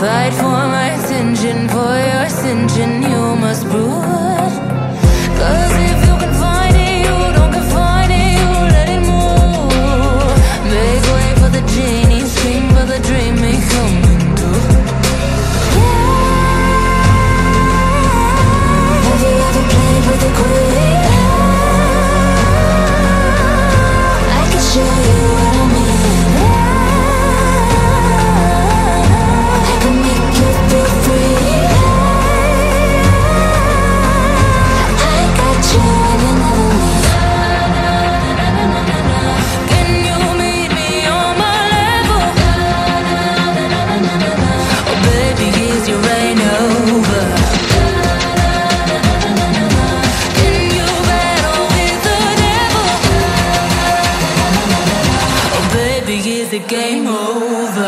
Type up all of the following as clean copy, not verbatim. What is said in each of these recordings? Fight for my attention, for your ascension, you must brood. 'Cause if you can find it, you don't confine it, you let it move. Make way for the genie, scream for the dream, may come and do. Game over.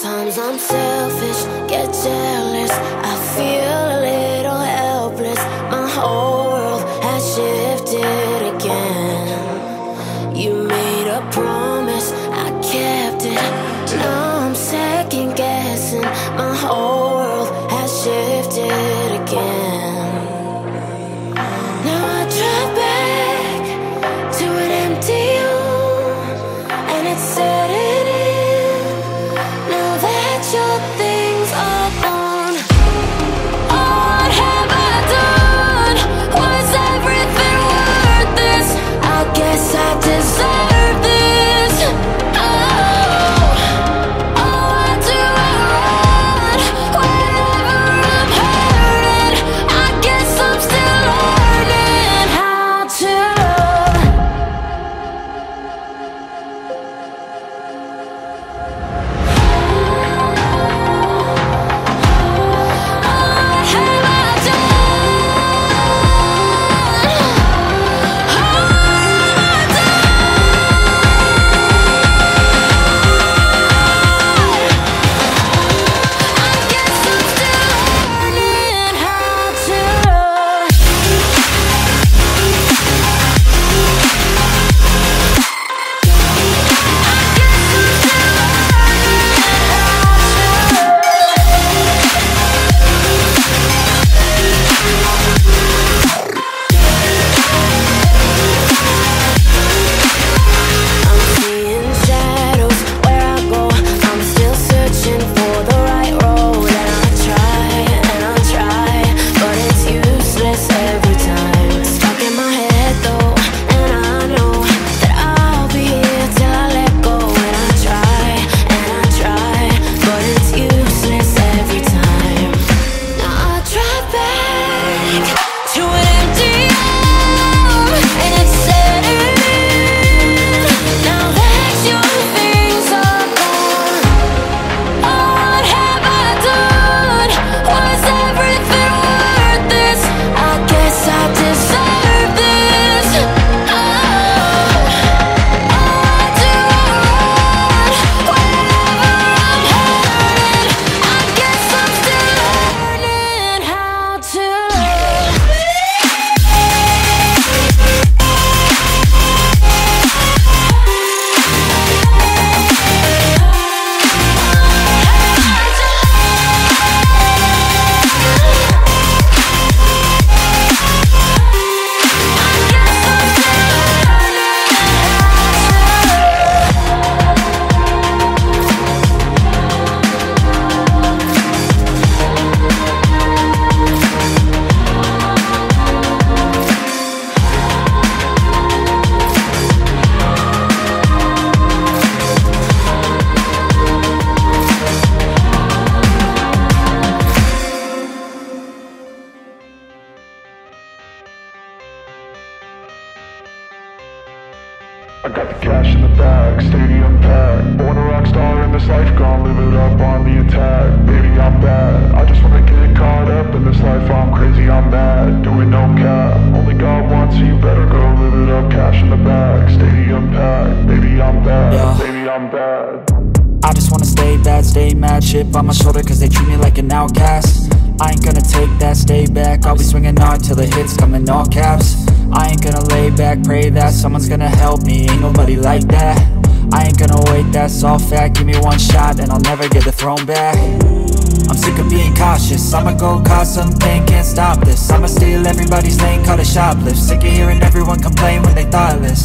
Sometimes I'm selfish, get jealous, I feel a little helpless. My whole world has shifted again. You made a promise, I kept it. Now I'm second guessing. My whole world has shifted again. Now I drive back to an empty room, and it's setting. I got the cash in the bag, stadium packed. Born a rock star in this life, gone live it up on the attack. Baby, I'm bad, I just wanna get caught up in this life. I'm crazy, I'm mad, doing no cap. Only God wants you, better go live it up. Cash in the bag, stadium packed. Baby, I'm bad, yeah. Baby, I'm bad. I just wanna stay bad, stay mad. Shit on my shoulder cause they treat me like an outcast. I ain't gonna take that, stay back. I'll be swinging hard till the hits come in all caps. I ain't gonna lay back, pray that someone's gonna help me, ain't nobody like that. I ain't gonna wait, that's all fact. Give me one shot and I'll never get the throne back. I'm sick of being cautious, I'ma go cause something, can't stop this. I'ma steal everybody's lane, call it shoplift. Sick of hearing everyone complain when they thoughtless.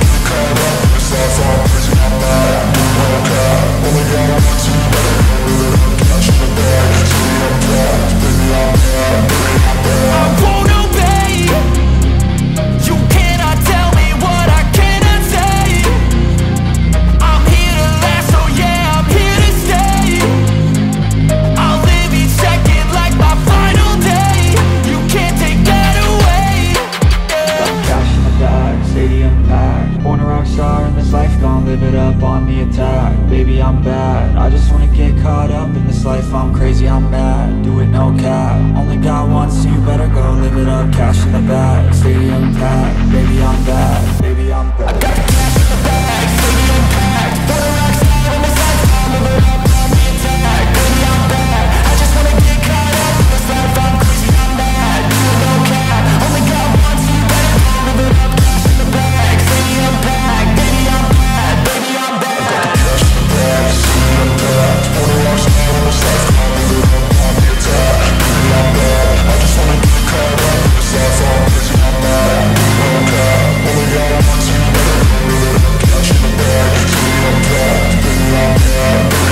see I'm mad, do it no cap. Only got one, so you better go live it up. Cash in the bag, stadium packed. Baby, I'm back, baby, I'm back. I got the cash in the bag, stadium packed. Put a rock star on the side, time of it up on the attack. Baby, I'm back, I just wanna get caught up in this life. I'm crazy, I'm mad, do it no cap. Only got one, so you better go live it up. Cash in the bag, stadium packed. Baby, I'm back, baby, I'm back. I got the cash in the bag, stadium packed. Put a rock star on the side, time of it up on the attack. Baby, I'm back, I just wanna get caught up in this life. I'm crazy, I'm mad, do it no cap. Only got one, so you better go live it up. Cash in the bag, stadium packed. Baby, I'm back, baby, I'm back.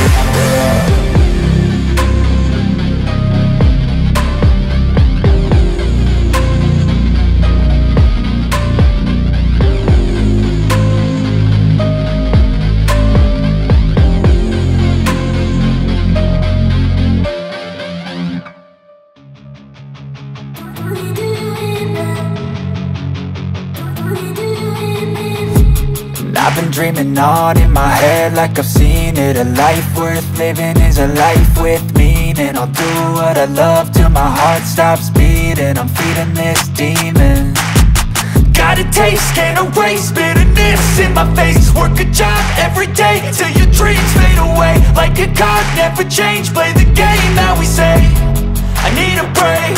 I've been dreaming on in my head like I've seen it. A life worth living is a life with meaning. I'll do what I love till my heart stops beating. I'm feeding this demon. Got a taste, can't erase bitterness in my face. Work a job every day till your dreams fade away. Like a card, never change, play the game that we say. I need a break.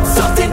Something